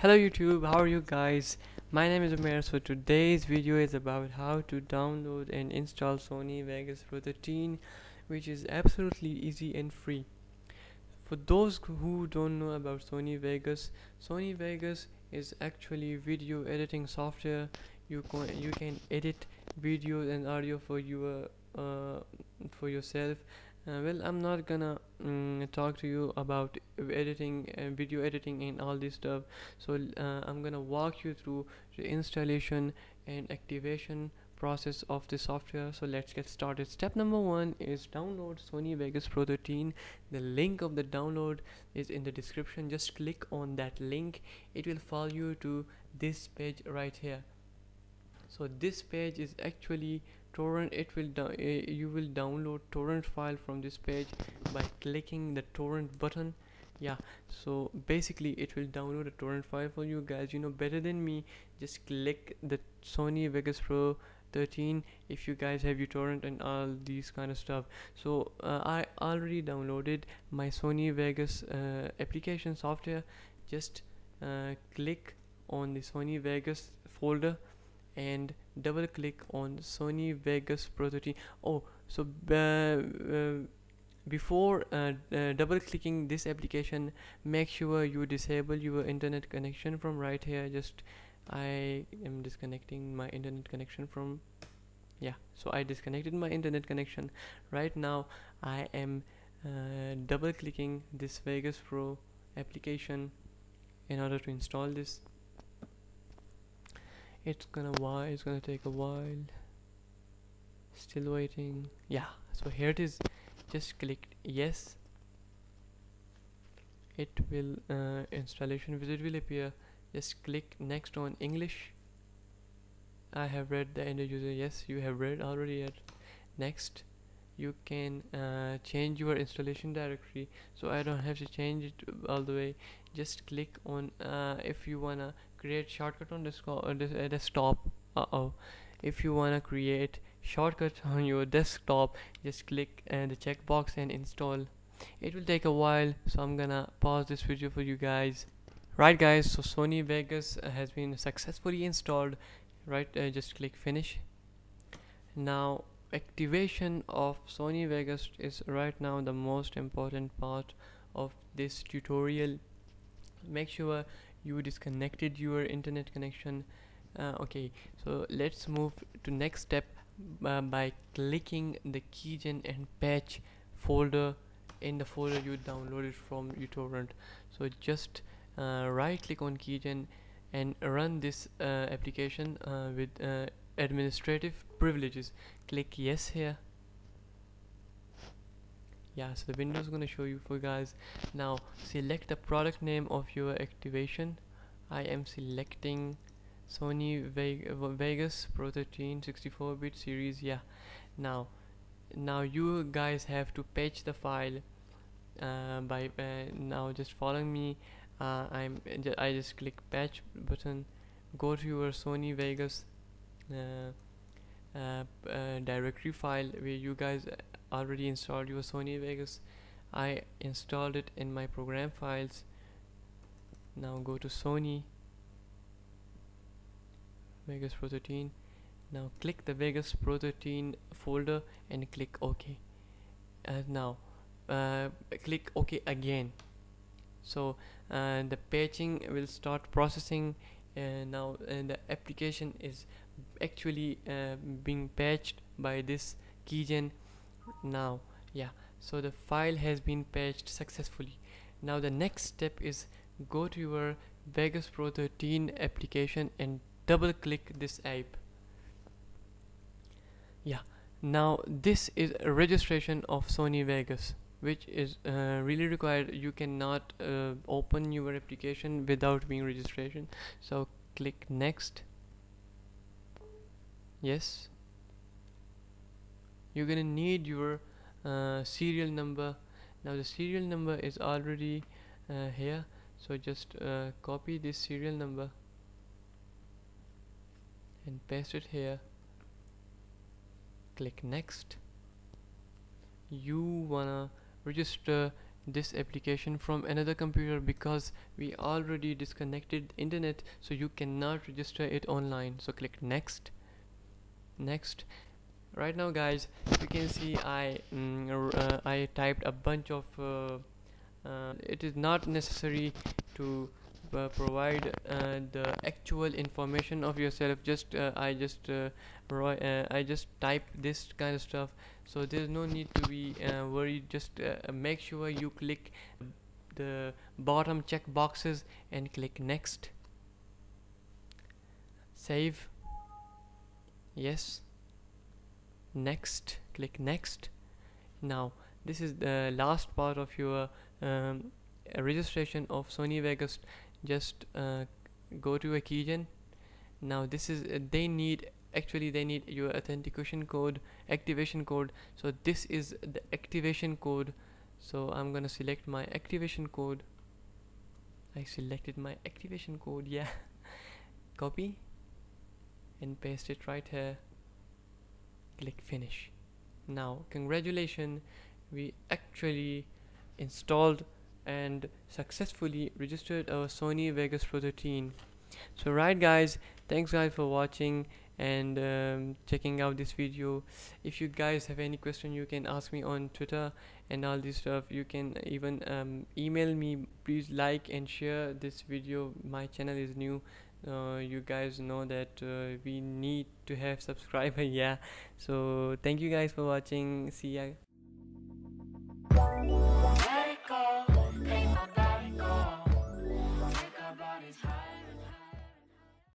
Hello YouTube, how are you guys? My name is Umair. So today's video is about how to download and install Sony Vegas Pro 13, which is absolutely easy and free. For those who don't know about Sony Vegas is actually video editing software. You can edit videos and audio for yourself. Well, I'm not gonna talk to you about editing and video editing and all this stuff, so I'm gonna walk you through the installation and activation process of the software. So let's get started. Step number one is download Sony Vegas Pro 13. The link of the download is in the description. Just click on that link. It will follow you to this page right here. So this page is actually torrent. You will download torrent file from this page by clicking the torrent button. Yeah, so basically it will download a torrent file for you guys. You know better than me. Just click the Sony Vegas Pro 13 if you guys have your torrent and all these kind of stuff. So I already downloaded my Sony Vegas application software. Just click on the Sony Vegas folder and double click on Sony Vegas Pro 13. Oh, so before double clicking this application, make sure you disable your internet connection from right here. I am disconnecting my internet connection from, yeah, so I disconnected my internet connection. Right now I am double clicking this Vegas Pro application in order to install this. It's gonna take a while. Still waiting. Yeah, so here it is. Just click yes. It will installation wizard will appear. Just click next on English. I have read the end user. Yes, you have read already. Yet next, you can change your installation directory. So I don't have to change it all the way. Just click on if you wanna create shortcut on desktop. If you wanna create shortcut on your desktop, just click the checkbox and install. It will take a while, so I'm gonna pause this video for you guys. Right guys, so Sony Vegas has been successfully installed. Right, just click finish. Now activation of Sony Vegas is right now the most important part of this tutorial. Make sure you disconnected your internet connection. Okay, so let's move to next step by clicking the keygen and patch folder in the folder you downloaded from uTorrent. So just right click on keygen and run this application with administrative privileges. Click yes here. Yeah, so the window is going to show you for guys. Now select the product name of your activation. I am selecting Sony Vegas Pro 13 64-bit series. Yeah, now you guys have to patch the file by now just following me. I just click patch button, go to your Sony Vegas directory file where you guys already installed your Sony Vegas. I installed it in my program files. Now go to Sony Vegas Pro 13. Now click the Vegas Pro 13 folder and click OK. Now click OK again. So the patching will start processing. Now the application is actually being patched by this keygen now. Yeah, so the file has been patched successfully. Now the next step is go to your Vegas Pro 13 application and double click this app. Yeah, now this is a registration of Sony Vegas, which is really required. You cannot open your application without being registration. So click next. Yes, you're gonna need your serial number. Now the serial number is already here, so just copy this serial number and paste it here. Click next. You wanna register this application from another computer because we already disconnected internet, so you cannot register it online. So click next, next. Right now guys, you can see I typed a bunch of it is not necessary to provide the actual information of yourself. Just I just type this kind of stuff, so there's no need to be worried. Just make sure you click the bottom check boxes and click next, save, yes, next, click next. Now this is the last part of your registration of Sony Vegas. Just go to a keygen. Now this is they need your authentication code, activation code. So this is the activation code, so I'm gonna select my activation code. I selected my activation code, yeah. Copy and paste it right here, click finish. Now congratulations, we actually installed and successfully registered our Sony Vegas Pro 13. So right guys, thanks guys for watching and checking out this video. If you guys have any question, you can ask me on Twitter and all this stuff. You can even email me. Please like and share this video. My channel is new. You guys know that we need to have subscribers, yeah. So thank you guys for watching. See ya.